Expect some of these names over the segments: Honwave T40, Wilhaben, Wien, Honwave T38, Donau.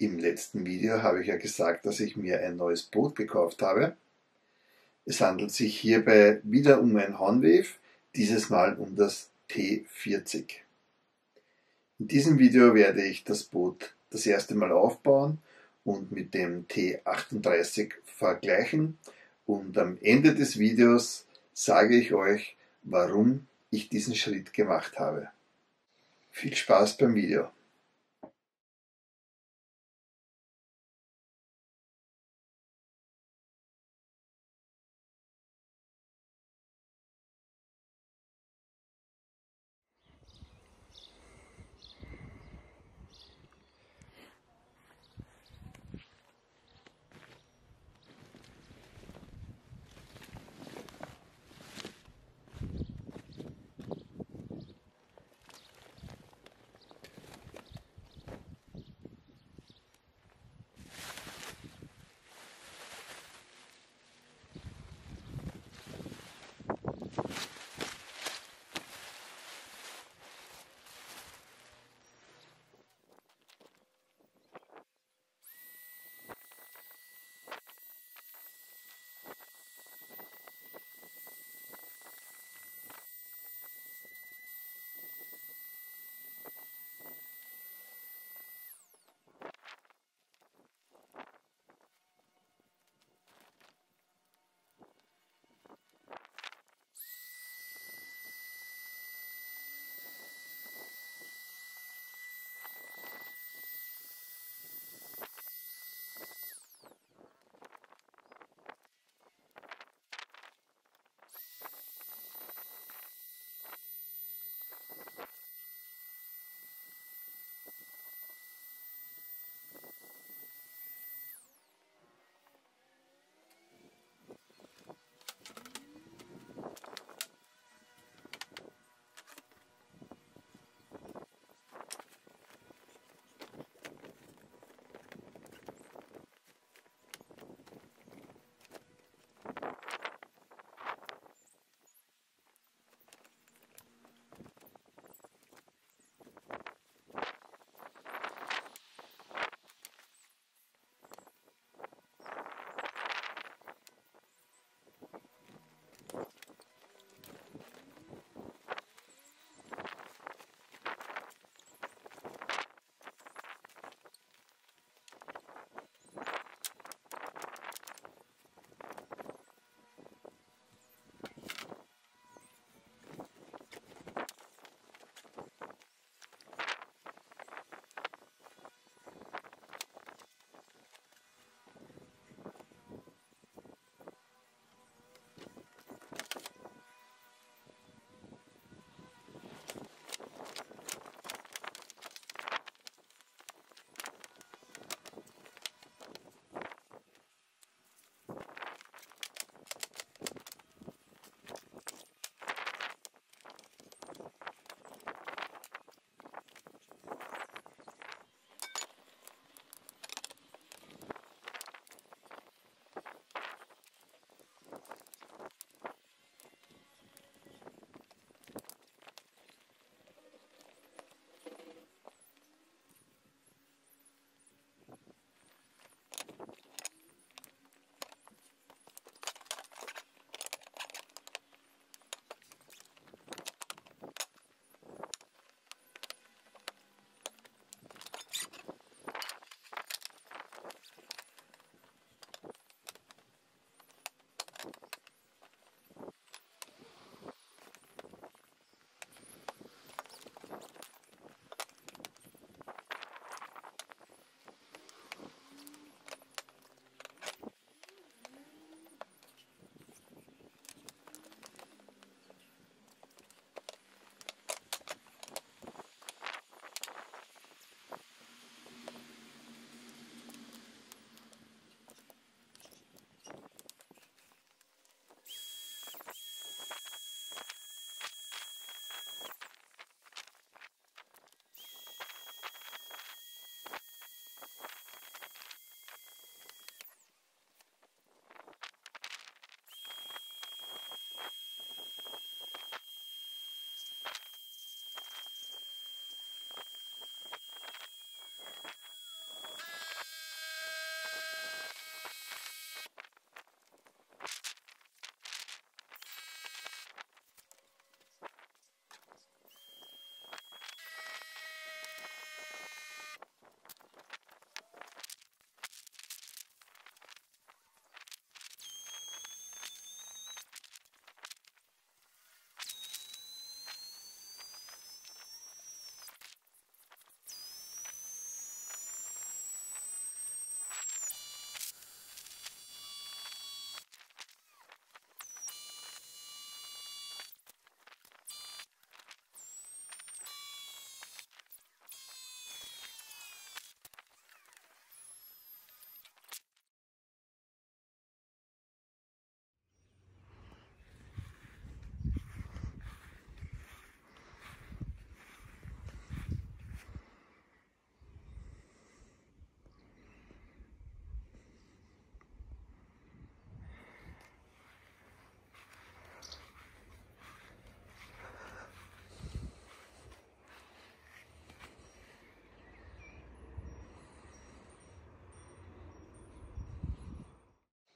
Im letzten Video habe ich ja gesagt, dass ich mir ein neues Boot gekauft habe. Es handelt sich hierbei wieder um ein Honwave, dieses Mal um das T40. In diesem Video werde ich das Boot das erste Mal aufbauen und mit dem T38 vergleichen. Und am Ende des Videos sage ich euch, warum ich diesen Schritt gemacht habe. Viel Spaß beim Video!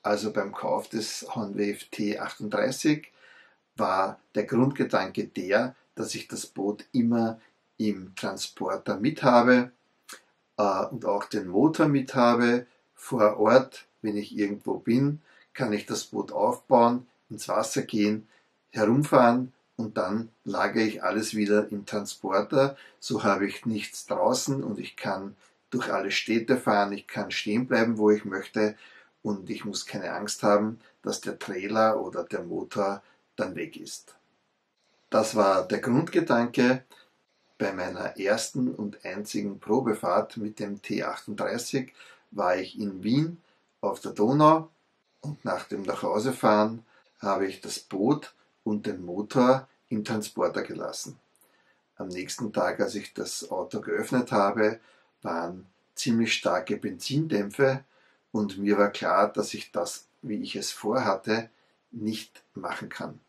Also beim Kauf des Honwave T38 war der Grundgedanke der, dass ich das Boot immer im Transporter mit habe und auch den Motor mit habe. Vor Ort, wenn ich irgendwo bin, kann ich das Boot aufbauen, ins Wasser gehen, herumfahren und dann lagere ich alles wieder im Transporter. So habe ich nichts draußen und ich kann durch alle Städte fahren, ich kann stehen bleiben, wo ich möchte und ich muss keine Angst haben, dass der Trailer oder der Motor dann weg ist. Das war der Grundgedanke bei meiner ersten und einzigen Probefahrt mit dem T38. War ich in Wien auf der Donau und nach dem Nachhausefahren habe ich das Boot und den Motor im Transporter gelassen. Am nächsten Tag, als ich das Auto geöffnet habe, waren ziemlich starke Benzindämpfe und mir war klar, dass ich das, wie ich es vorhatte, nicht machen kann.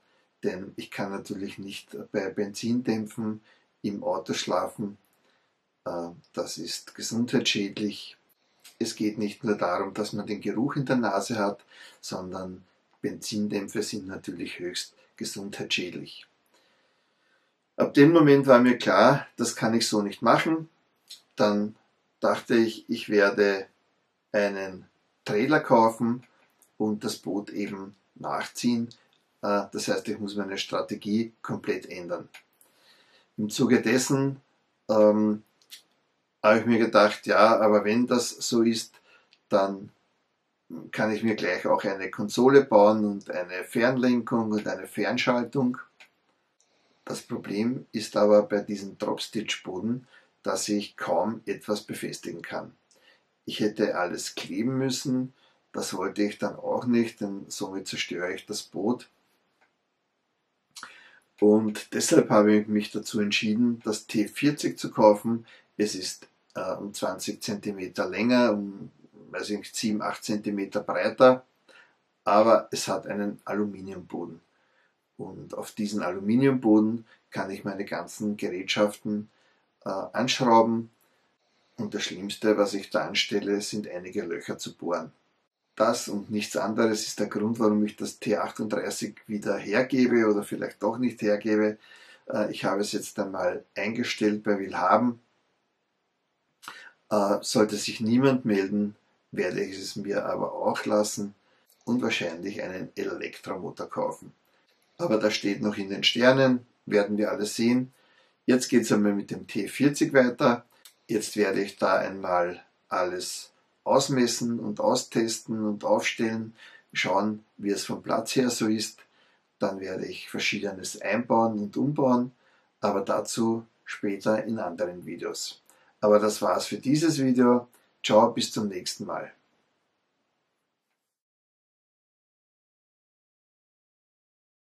Denn ich kann natürlich nicht bei Benzindämpfen im Auto schlafen. Das ist gesundheitsschädlich. Es geht nicht nur darum, dass man den Geruch in der Nase hat, sondern Benzindämpfe sind natürlich höchst gesundheitsschädlich. Ab dem Moment war mir klar, das kann ich so nicht machen. Dann dachte ich, ich werde einen Trailer kaufen und das Boot eben nachziehen. Das heißt, ich muss meine Strategie komplett ändern. Im Zuge dessen habe ich mir gedacht, ja, aber wenn das so ist, dann kann ich mir gleich auch eine Konsole bauen und eine Fernlenkung und eine Fernschaltung. Das Problem ist aber bei diesem Dropstitch-Boden, dass ich kaum etwas befestigen kann. Ich hätte alles kleben müssen, das wollte ich dann auch nicht, denn somit zerstöre ich das Boot. Und deshalb habe ich mich dazu entschieden, das T40 zu kaufen. Es ist um 20 cm länger, um 7-8 cm breiter, aber es hat einen Aluminiumboden. Und auf diesen Aluminiumboden kann ich meine ganzen Gerätschaften anschrauben. Und das Schlimmste, was ich da anstelle, sind einige Löcher zu bohren. Das und nichts anderes ist der Grund, warum ich das T38 wieder hergebe oder vielleicht doch nicht hergebe. Ich habe es jetzt einmal eingestellt bei Wilhaben. Sollte sich niemand melden, werde ich es mir aber auch lassen und wahrscheinlich einen Elektromotor kaufen. Aber das steht noch in den Sternen, werden wir alles sehen. Jetzt geht es einmal mit dem T40 weiter. Jetzt werde ich da einmal alles ausmessen und austesten und aufstellen, schauen, wie es vom Platz her so ist. Dann werde ich Verschiedenes einbauen und umbauen, aber dazu später in anderen Videos. Aber das war's für dieses Video. Ciao, bis zum nächsten Mal.